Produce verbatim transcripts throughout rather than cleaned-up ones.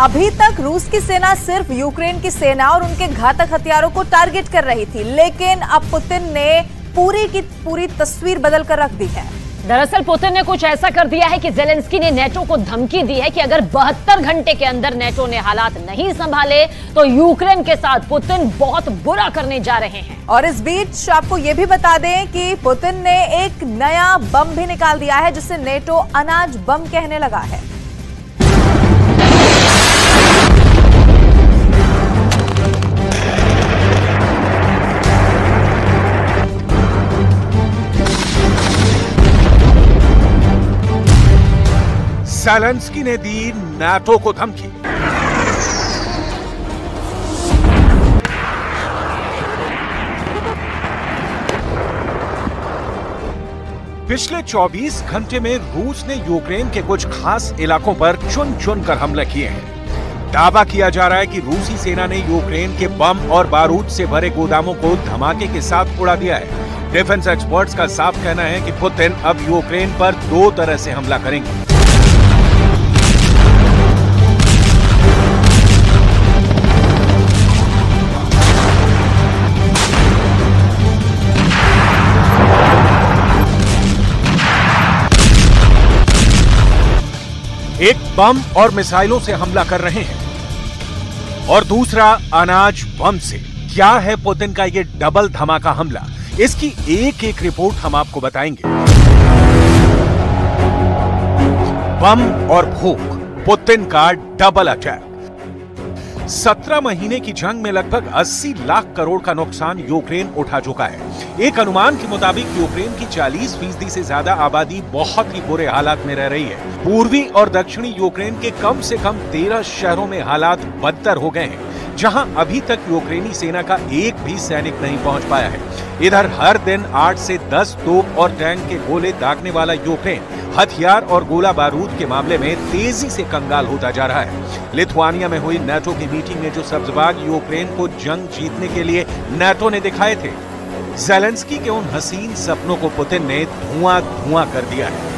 अभी तक रूस की सेना सिर्फ यूक्रेन की सेना और उनके घातक हथियारों को टारगेट कर रही थी, लेकिन अब पुतिन ने पूरी की पूरी तस्वीर बदल कर रख दी है। दरअसल पुतिन ने कुछ ऐसा कर दिया है कि ज़ेलेंस्की ने नेटो को धमकी दी है कि अगर बहत्तर घंटे के अंदर नेटो ने हालात नहीं संभाले तो यूक्रेन के साथ पुतिन बहुत बुरा करने जा रहे हैं। और इस बीच आपको ये भी बता दें कि पुतिन ने एक नया बम भी निकाल दिया है जिसे नेटो अनाज बम कहने लगा है। ज़ेलेंस्की ने दी नाटो को धमकी। पिछले चौबीस घंटे में रूस ने यूक्रेन के कुछ खास इलाकों पर चुन चुन कर हमले किए हैं। दावा किया जा रहा है कि रूसी सेना ने यूक्रेन के बम और बारूद से भरे गोदामों को धमाके के साथ उड़ा दिया है। डिफेंस एक्सपर्ट्स का साफ कहना है कि पुतिन अब यूक्रेन पर दो तरह से हमला करेंगे। एक बम और मिसाइलों से हमला कर रहे हैं और दूसरा अनाज बम से। क्या है पुतिन का ये डबल धमाका हमला, इसकी एक एक रिपोर्ट हम आपको बताएंगे। बम और भूख, पुतिन का डबल अटैक। सत्रह महीने की जंग में लगभग अस्सी लाख करोड़ का नुकसान यूक्रेन उठा चुका है। एक अनुमान के मुताबिक यूक्रेन की चालीस फीसदी से ज्यादा आबादी बहुत ही बुरे हालात में रह रही है। पूर्वी और दक्षिणी यूक्रेन के कम से कम तेरह शहरों में हालात बदतर हो गए हैं, जहां अभी तक यूक्रेनी सेना का एक भी सैनिक नहीं पहुंच पाया है। इधर हर दिन आठ से दस तोप और टैंक के गोले दागने वाला यूक्रेन हथियार और गोला बारूद के मामले में तेजी से कंगाल होता जा रहा है। लिथुआनिया में हुई नाटो की मीटिंग में जो सब्जबाग यूक्रेन को जंग जीतने के लिए नाटो ने दिखाए थे, ज़ेलेंस्की के उन हसीन सपनों को पुतिन ने धुआं धुआं कर दिया है।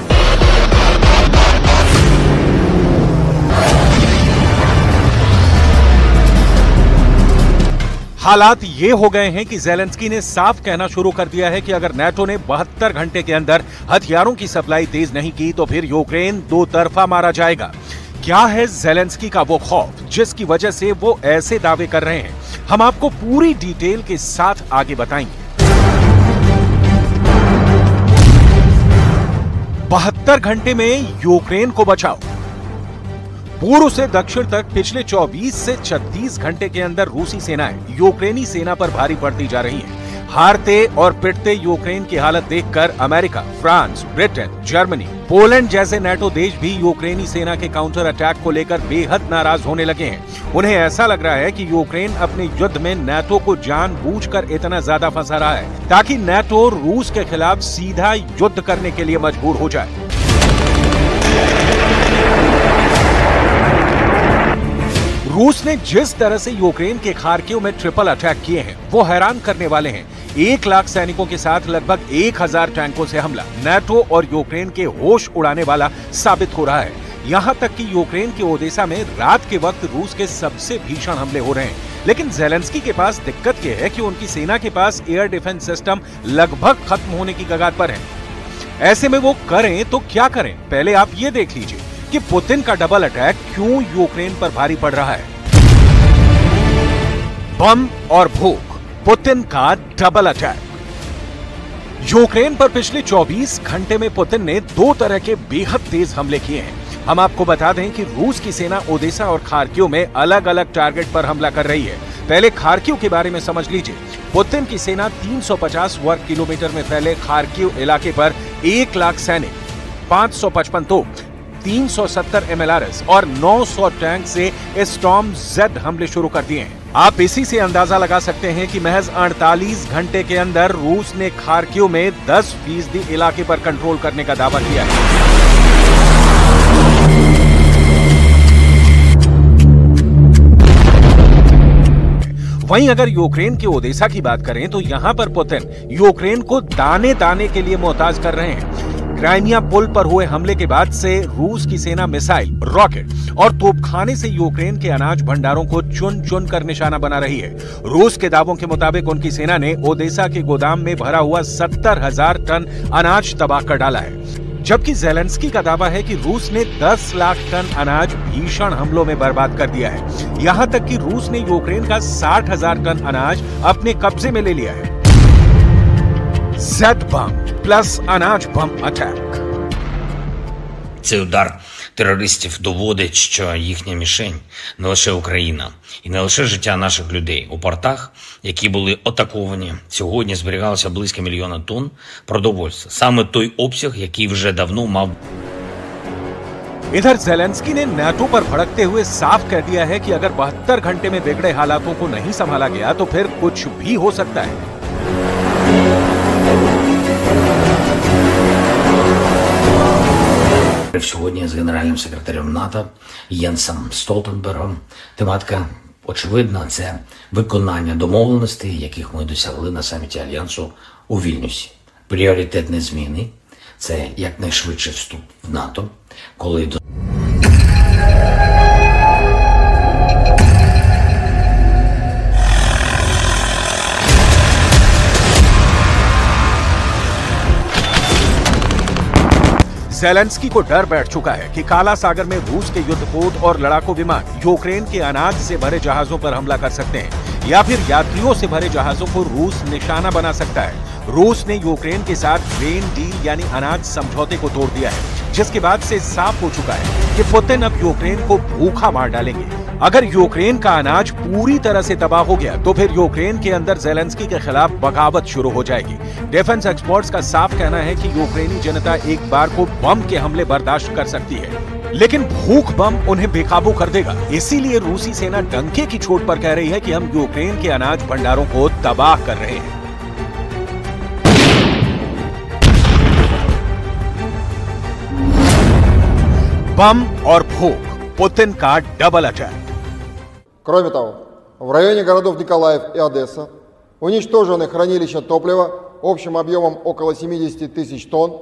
हालात ये हो गए हैं कि ज़ेलेंस्की ने साफ कहना शुरू कर दिया है कि अगर नाटो ने बहत्तर घंटे के अंदर हथियारों की सप्लाई तेज नहीं की तो फिर यूक्रेन दो तरफा मारा जाएगा। क्या है ज़ेलेंस्की का वो खौफ जिसकी वजह से वो ऐसे दावे कर रहे हैं, हम आपको पूरी डिटेल के साथ आगे बताएंगे। बहत्तर घंटे में यूक्रेन को बचाओ। पूर्व से दक्षिण तक पिछले चौबीस से छत्तीस घंटे के अंदर रूसी सेनाएं यूक्रेनी सेना पर भारी पड़ती जा रही है। हारते और पिटते यूक्रेन की हालत देखकर America, France, Britain, Germany, Poland जैसे नाटो देश भी यूक्रेनी सेना के काउंटर अटैक को लेकर बेहद नाराज होने लगे हैं। उन्हें ऐसा लग रहा है कि यूक्रेन अपने युद्ध में नाटो को जानबूझकर इतना ज्यादा फंसा रहा है ताकि नाटो रूस के खिलाफ सीधा युद्ध करने के लिए मजबूर हो जाए। रूस ने जिस तरह से यूक्रेन के खार्किव में ट्रिपल अटैक किए हैं वो हैरान करने वाले हैं। एक लाख सैनिकों के साथ लगभग एक हजार टैंकों से हमला नाटो और यूक्रेन के होश उड़ाने वाला साबित हो रहा है। यहां तक कि यूक्रेन के ओडेसा में रात के वक्त रूस के सबसे भीषण हमले हो रहे हैं। लेकिन ज़ेलेंस्की के पास दिक्कत यह है कि उनकी सेना के पास एयर डिफेंस सिस्टम लगभग खत्म होने की कगार पर है। ऐसे में वो करें तो क्या करें, पहले आप ये देख लीजिए कि पुतिन का डबल अटैक क्यों यूक्रेन पर भारी पड़ रहा है। बम और भूख, पुतिन का डबल अटैक। यूक्रेन पर पिछले चौबीस घंटे में पुतिन ने दो तरह के बेहद तेज हमले किए हैं। हम आपको बता दें कि रूस की सेना ओडेसा और खार्किव में अलग अलग टारगेट पर हमला कर रही है। पहले खार्किव के बारे में समझ लीजिए। पुतिन की सेना तीन सौ पचास वर्ग किलोमीटर में फैले खार्किव इलाके पर एक लाख सैनिक, पांच सौ पचपन तोप, तीन सौ सत्तर एम एल आर एस और नौ सौ टैंक से स्टॉर्म जेड हमले शुरू कर दिए हैं। आप इसी से अंदाजा लगा सकते हैं कि महज अड़तालीस घंटे के अंदर रूस ने खार्किव में दस फीसदी इलाके पर कंट्रोल करने का दावा किया है। वहीं अगर यूक्रेन के ओडेसा की बात करें तो यहाँ पर पुतिन यूक्रेन को दाने दाने के लिए मोहताज कर रहे हैं। क्राइमिया पुल पर हुए हमले के बाद से रूस की सेना मिसाइल, रॉकेट और तोपखाने से यूक्रेन के अनाज भंडारों को चुन चुन कर निशाना बना रही है। रूस के दावों के मुताबिक उनकी सेना ने ओदेसा के गोदाम में भरा हुआ सत्तर हजार टन अनाज तबाह कर डाला है, जबकि ज़ेलेंस्की का दावा है कि रूस ने दस लाख टन अनाज भीषण हमलों में बर्बाद कर दिया है। यहां तक कि रूस ने यूक्रेन का साठ हजार टन अनाज अपने कब्जे में ले लिया है। जेट बम प्लस अनाज बम अटैक Цей удар терористів доводить, що їхня мішень не лише Україна і не лише життя наших людей. У портах, які були атаковані, сьогодні зберігалося близько мільйона тонн продовольства. Саме той обсяг, який вже давно мав. इधर ज़ेलेंस्की ने नाटो पर भड़कते हुए साफ कह दिया है कि अगर बहत्तर घंटे में बिगड़े हालातों को नहीं संभाला गया तो फिर कुछ भी हो सकता है। Сьогодні з генеральним секретарем НАТО Єнсом Столтенбергом тематика очевидна – це виконання домовленостей, яких ми досягли на саміті Альянсу у Вільнюсі. Пріоритетні зміни – це якнайшвидший вступ в НАТО, коли до... ज़ेलेंस्की को डर बैठ चुका है कि काला सागर में रूस के युद्धपोत और लड़ाकू विमान यूक्रेन के अनाज से भरे जहाजों पर हमला कर सकते हैं या फिर यात्रियों से भरे जहाजों को रूस निशाना बना सकता है। रूस ने यूक्रेन के साथ ग्रेन डील यानी अनाज समझौते को तोड़ दिया है, जिसके बाद से साफ हो चुका है कि पुतिन अब यूक्रेन को भूखा मार डालेंगे। अगर यूक्रेन का अनाज पूरी तरह से तबाह हो गया तो फिर यूक्रेन के अंदर ज़ेलेंस्की के खिलाफ बगावत शुरू हो जाएगी। डिफेंस एक्सपर्ट्स का साफ कहना है कि यूक्रेनी जनता एक बार को बम के हमले बर्दाश्त कर सकती है, लेकिन भूख बम उन्हें बेकाबू कर देगा। इसीलिए रूसी सेना डंके की चोट पर कह रही है कि हम यूक्रेन के अनाज भंडारों को तबाह कर रहे हैं। बम और भूख, पुतिन का डबल अटैक। Кроме того, в районе городов Николаев и Одесса уничтожены хранилища топлива общим объемом около семьдесят тысяч тонн,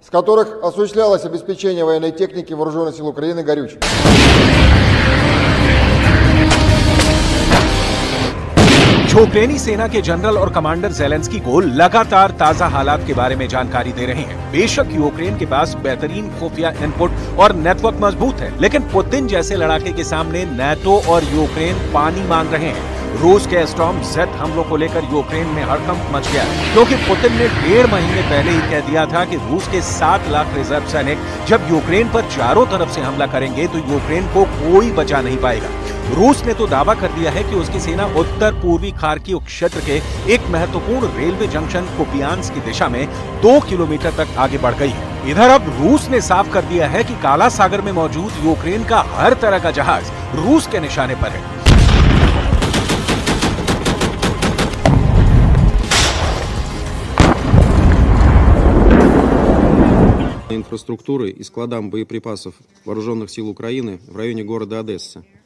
с которых осуществлялось обеспечение военной техники вооруженных сил Украины горючим. यूक्रेनी सेना के जनरल और कमांडर ज़ेलेंस्की को लगातार ताजा हालात के बारे में जानकारी दे रहे हैं। बेशक यूक्रेन के पास बेहतरीन खुफिया इनपुट और नेटवर्क मजबूत है, लेकिन पुतिन जैसे लड़ाके के सामने नाटो और यूक्रेन पानी मांग रहे हैं। रूस के स्टॉर्म जेड हमलों को लेकर यूक्रेन में हड़कंप मच गया, क्योंकि पुतिन ने डेढ़ महीने पहले ही कह दिया था कि रूस के सात लाख रिजर्व सैनिक जब यूक्रेन पर चारों तरफ से हमला करेंगे तो यूक्रेन को कोई बचा नहीं पाएगा। रूस ने तो दावा कर दिया है कि उसकी सेना उत्तर पूर्वी खार्किव क्षेत्र के एक महत्वपूर्ण रेलवे जंक्शन कुपियांस की दिशा में दो किलोमीटर तक आगे बढ़ गई है। इधर अब रूस ने साफ कर दिया है कि काला सागर में मौजूद यूक्रेन का हर तरह का जहाज रूस के निशाने पर है। инфраструктуры и складам боеприпасов вооруженных сил Украины в районе города Одесса.